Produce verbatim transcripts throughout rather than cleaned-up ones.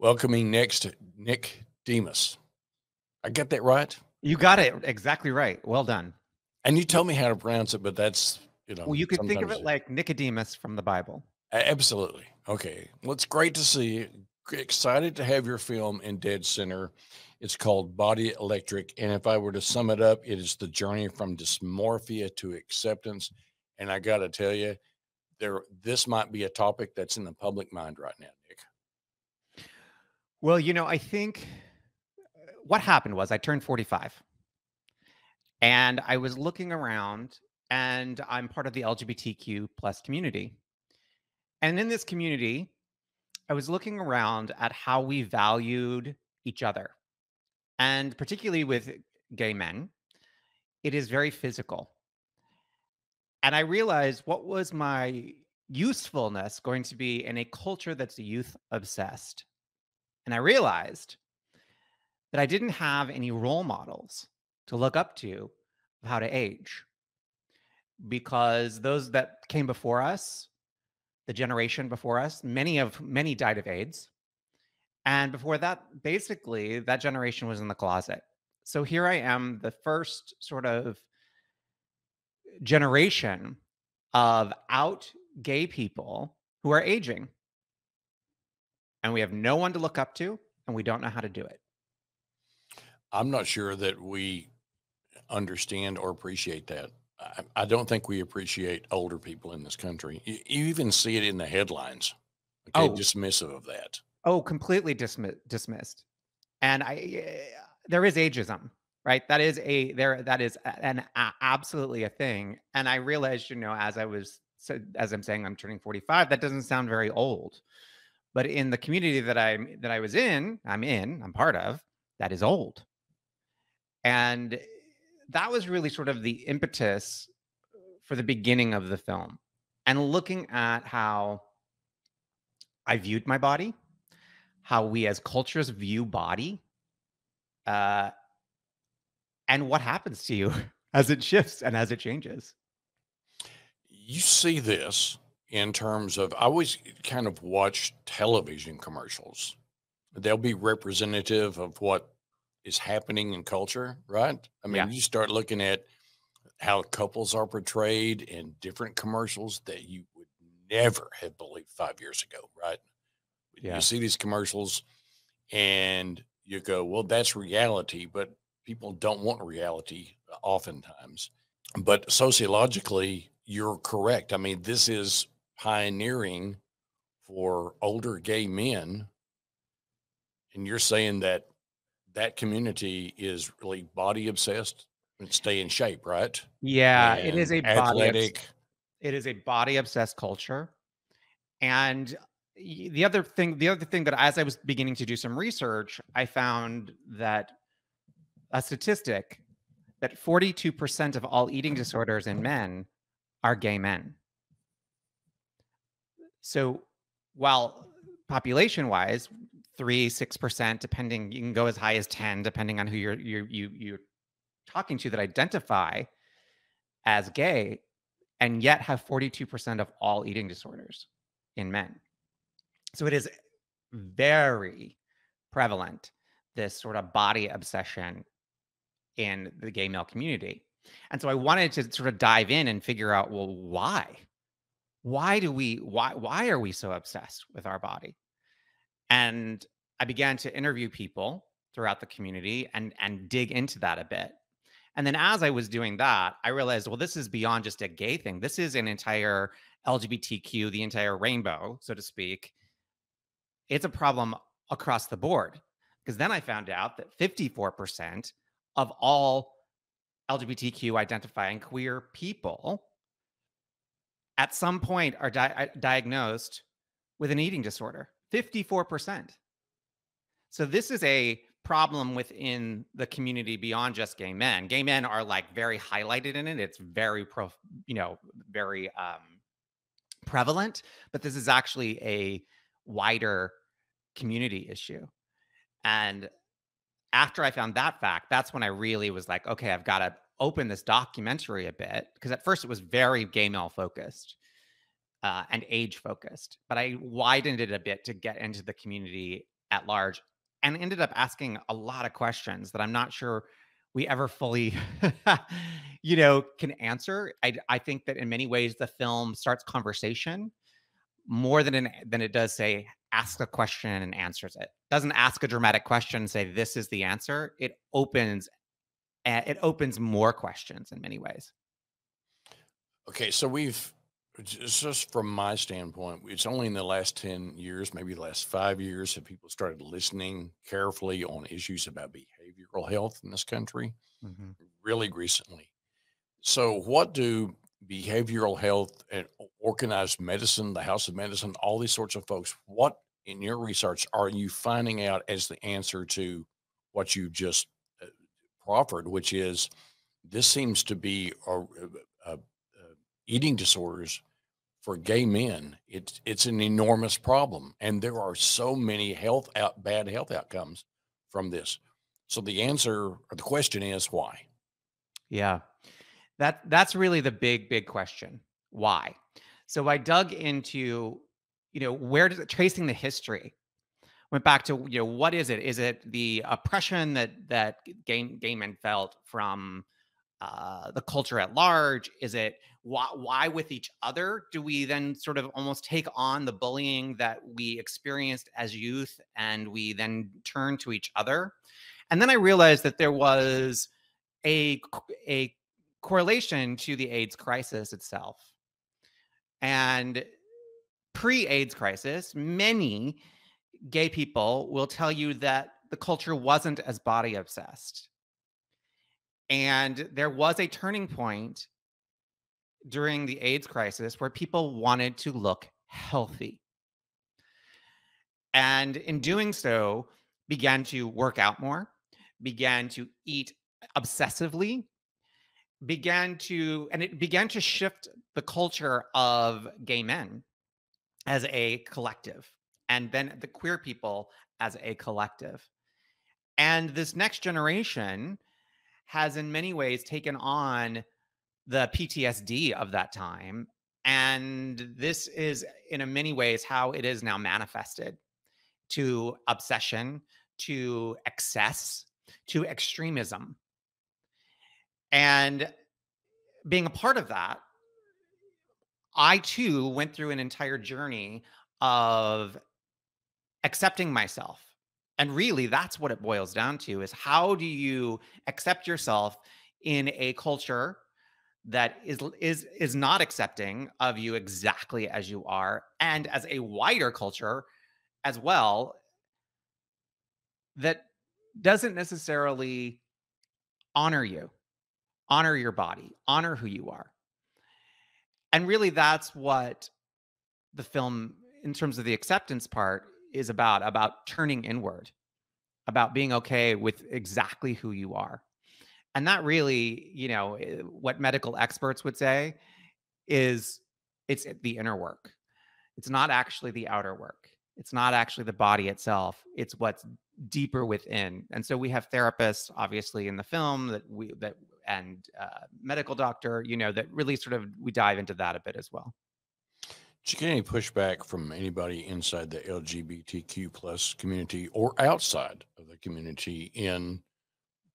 Welcoming next Nick Demos. I got that right? You got it exactly right. Well done. And you tell me how to pronounce it, but that's, you know. Well, you could think of it like Nicodemus from the Bible. Absolutely. Okay. Well, it's great to see you. Excited to have your film in Dead Center. It's called Body Electric. And if I were to sum it up, it is the journey from dysmorphia to acceptance. And I got to tell you, there, this might be a topic that's in the public mind right now, Nick. Well, you know, I think what happened was I turned forty-five and I was looking around, and I'm part of the L G B T Q plus community. And in this community, I was looking around at how we valued each other. And particularly with gay men, it is very physical. And I realized, what was my usefulness going to be in a culture that's youth obsessed? And I realized that I didn't have any role models to look up to of how to age, because those that came before us, the generation before us, many of many died of AIDS. And before that, basically, that generation was in the closet. So here I am, the first sort of generation of out gay people who are aging. And we have no one to look up to, and we don't know how to do it. I'm not sure that we understand or appreciate that. I, I don't think we appreciate older people in this country. You, you even see it in the headlines. Okay, oh. Dismissive of that. Oh, completely dismi dismissed. And I, uh, there is ageism, right? That is a, there, that is an a, absolutely a thing. And I realized, you know, as I was, so as I'm saying, I'm turning forty-five, that doesn't sound very old, but in the community that I'm, that I was in, I'm in, I'm part of, that is old. And that was really sort of the impetus for the beginning of the film, and looking at how I viewed my body, how we as cultures view body, uh, and what happens to you as it shifts and as it changes. You see this in terms of, I always kind of watch television commercials. They'll be representative of what is happening in culture, right? I mean, yeah. You start looking at how couples are portrayed in different commercials that you would never have believed five years ago, right? Yeah. You see these commercials and you go, well, that's reality, but people don't want reality oftentimes. But sociologically, you're correct. I mean, this is pioneering for older gay men. And you're saying that that community is really body obsessed and stay in shape, right? Yeah, and it is a athletic. Body, it is a body obsessed culture. And The other thing, the other thing that as I was beginning to do some research, I found that a statistic that forty-two percent of all eating disorders in men are gay men. So while population-wise, three, six percent, depending, you can go as high as ten, depending on who you're you're you you're talking to that identify as gay, and yet have forty-two percent of all eating disorders in men. So it is very prevalent, this sort of body obsession in the gay male community. And so I wanted to sort of dive in and figure out, well, why? Why do we, why, why are we so obsessed with our body? And I began to interview people throughout the community and, and dig into that a bit. And then as I was doing that, I realized, well, this is beyond just a gay thing. This is an entire L G B T Q, the entire rainbow, so to speak. It's a problem across the board, because then I found out that fifty-four percent of all L G B T Q identifying queer people at some point are di diagnosed with an eating disorder, fifty-four percent. So this is a problem within the community beyond just gay men. Gay men are like very highlighted in it. It's very, pro, you know, very um, prevalent, but this is actually a wider community issue. And after I found that fact, that's when I really was like, okay, I've got to open this documentary a bit, because at first it was very gay male focused uh, and age focused, but I widened it a bit to get into the community at large, and ended up asking a lot of questions that I'm not sure we ever fully, you know, can answer. I, I think that in many ways, the film starts conversation more than, in, than it does say, ask a question and answers it. Doesn't ask a dramatic question and say, this is the answer. It opens, it opens more questions in many ways. Okay. So we've, just from my standpoint, it's only in the last ten years, maybe the last five years, that people started listening carefully on issues about behavioral health in this country, mm-hmm. really recently. So what do behavioral health and organized medicine, the House of Medicine, all these sorts of folks, what in your research are you finding out as the answer to what you just proffered, which is this seems to be a, a, a eating disorders for gay men. It's, it's an enormous problem. And there are so many health out, bad health outcomes from this. So the answer or the question is why? Yeah, that that's really the big, big question. Why? So I dug into, you know, where does it, tracing the history, went back to, you know, what is it? Is it the oppression that, that gay, gay men felt from uh, the culture at large? Is it, why, why with each other do we then sort of almost take on the bullying that we experienced as youth, and we then turn to each other? And then I realized that there was a, a correlation to the AIDS crisis itself. And pre-AIDS crisis, many gay people will tell you that the culture wasn't as body obsessed. And there was a turning point during the AIDS crisis where people wanted to look healthy, and in doing so began to work out more, began to eat obsessively, began to, and it began to shift the culture of gay men as a collective, and then the queer people as a collective. And this next generation has in many ways taken on the P T S D of that time. And this is in a many ways how it is now manifested, to obsession, to excess, to extremism. And being a part of that, I too went through an entire journey of accepting myself. And really that's what it boils down to, is how do you accept yourself in a culture that is, is, is not accepting of you exactly as you are, and as a wider culture as well, that doesn't necessarily honor you, honor your body, honor who you are. And really that's what the film, in terms of the acceptance part, is about, about turning inward, about being okay with exactly who you are. And that really, you know, what medical experts would say is it's the inner work. It's not actually the outer work. It's not actually the body itself. It's what's deeper within. And so we have therapists, obviously, in the film that we, that, and uh, medical doctor, you know, that really sort of, we dive into that a bit as well. Did you get any pushback from anybody inside the L G B T Q plus community or outside of the community in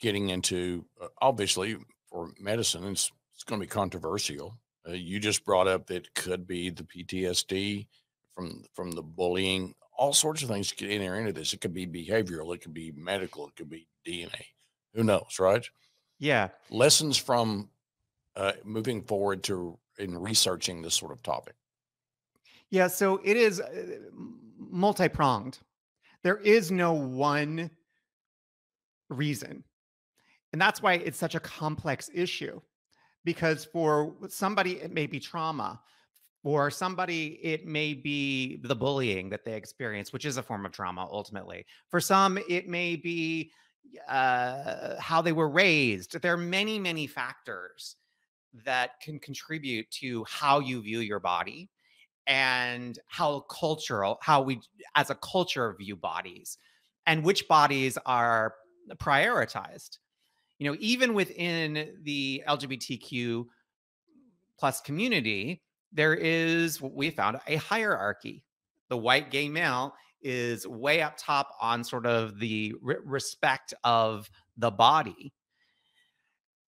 getting into, uh, obviously for medicine, it's, it's going to be controversial. Uh, you just brought up that it could be the P T S D from, from the bullying, all sorts of things could enter into this. It could be behavioral, it could be medical, it could be D N A, who knows, right? Yeah. Lessons from uh, moving forward to in researching this sort of topic. Yeah, so it is multi-pronged. There is no one reason. And that's why it's such a complex issue, because for somebody, it may be trauma. For somebody, it may be the bullying that they experience, which is a form of trauma, ultimately. For some, it may be uh, how they were raised. There are many, many factors that can contribute to how you view your body, and how cultural, how we as a culture view bodies, and which bodies are prioritized. You know, even within the L G B T Q plus community, there is what we found, a hierarchy. The white gay male is way up top on sort of the re respect of the body.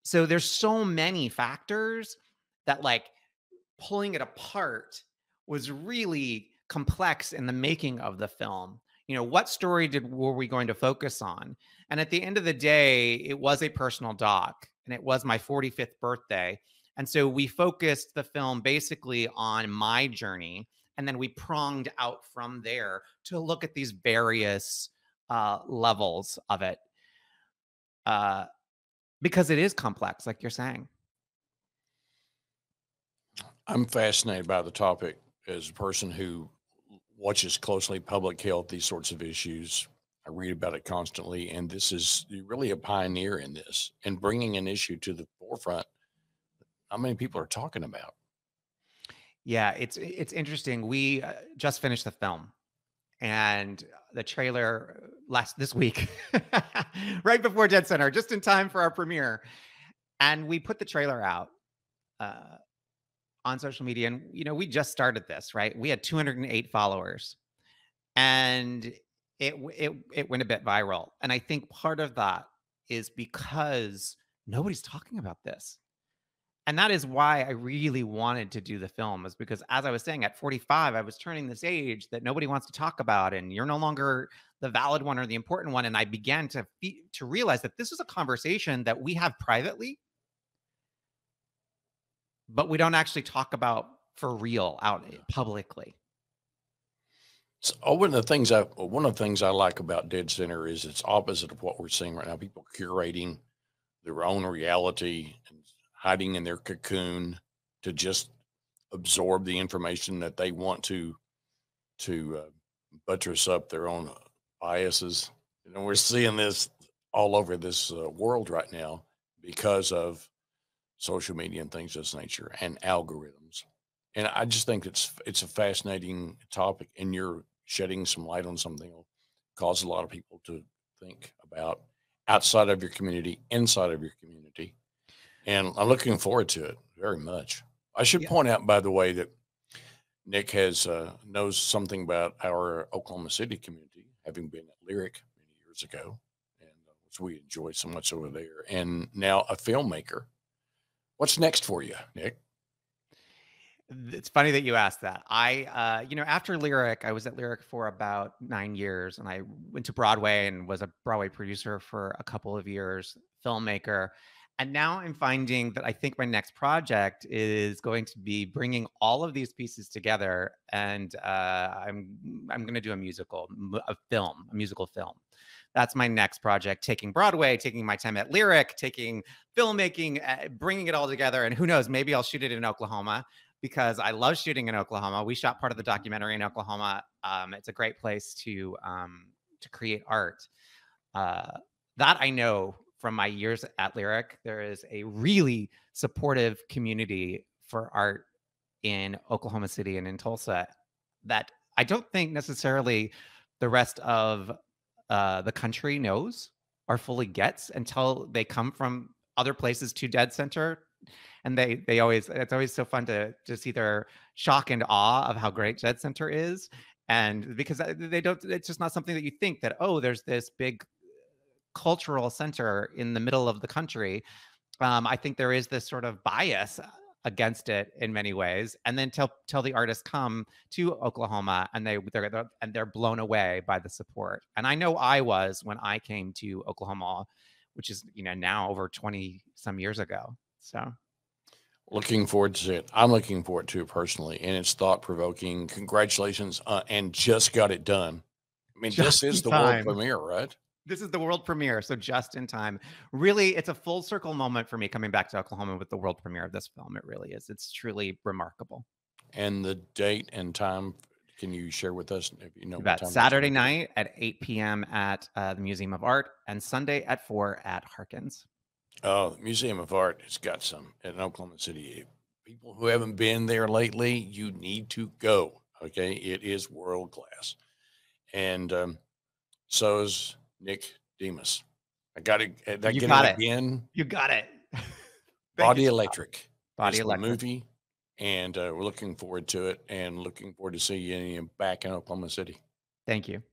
So there's so many factors that like pulling it apart was really complex in the making of the film. You know, what story did were we going to focus on? And at the end of the day, it was a personal doc, and it was my forty-fifth birthday. And so we focused the film basically on my journey, and then we pronged out from there to look at these various uh, levels of it, uh, because it is complex, like you're saying. I'm fascinated by the topic as a person who watches closely public health, these sorts of issues. I read about it constantly, and this is really a pioneer in this and bringing an issue to the forefront. How many people are talking about? Yeah, it's it's interesting. We uh, just finished the film, and the trailer last this week, right before Dead Center, just in time for our premiere, and we put the trailer out uh, on social media. And you know, we just started this, right? We had two hundred eight followers, and it it it went a bit viral. And I think part of that is because nobody's talking about this. And that is why I really wanted to do the film, is because, as I was saying, at forty-five, I was turning this age that nobody wants to talk about, and you're no longer the valid one or the important one. And I began to to realize that this is a conversation that we have privately, but we don't actually talk about for real out publicly. So one of the things I one of the things I like about Dead Center is it's opposite of what we're seeing right now. People curating their own reality and hiding in their cocoon to just absorb the information that they want to, to uh, buttress up their own biases. You know, we're seeing this all over this uh, world right now because of social media and things of this nature and algorithms. And I just think it's, it's a fascinating topic, and you're shedding some light on something that'll cause a lot of people to think about outside of your community, inside of your community. And I'm looking forward to it very much. I should yeah. point out, by the way, that Nick has uh, knows something about our Oklahoma City community, having been at Lyric many years ago, and uh, which we enjoyed so much over there. And now a filmmaker. What's next for you, Nick? It's funny that you asked that. I, uh, you know, after Lyric, I was at Lyric for about nine years, and I went to Broadway and was a Broadway producer for a couple of years, filmmaker. And now I'm finding that I think my next project is going to be bringing all of these pieces together, and uh, I'm I'm going to do a musical, a film, a musical film. That's my next project. Taking Broadway, taking my time at Lyric, taking filmmaking, uh, bringing it all together. And who knows? Maybe I'll shoot it in Oklahoma, because I love shooting in Oklahoma. We shot part of the documentary in Oklahoma. Um, it's a great place to um, to create art. Uh, that I know. From my years at Lyric, there is a really supportive community for art in Oklahoma City and in Tulsa that I don't think necessarily the rest of uh, the country knows or fully gets until they come from other places to Dead Center. And they they always, it's always so fun to to see their shock and awe of how great Dead Center is. And because they don't, it's just not something that you think that, oh, there's this big cultural center in the middle of the country. Um, I think there is this sort of bias against it in many ways. And then till till the artists come to Oklahoma, and they they're, they're and they're blown away by the support. And I know I was when I came to Oklahoma, which is you know now over twenty some years ago. So, looking forward to it. I'm looking forward to it personally, and it's thought provoking. Congratulations, uh, and just got it done. I mean, just this is the world premiere, right? This is the world premiere, so just in time. Really, it's a full circle moment for me coming back to Oklahoma with the world premiere of this film. It really is. It's truly remarkable. And the date and time, can you share with us? If you know what time Saturday night at eight p m at uh, the Museum of Art, and Sunday at four at Harkins. Oh, the Museum of Art has got some in Oklahoma City. People who haven't been there lately, you need to go, okay? It is world class. And um, so is Nick Demos. I got it. Did I you get got it, it again. You got it. Body Electric. Body Electric movie, and uh, we're looking forward to it, and looking forward to seeing you back in Oklahoma City. Thank you.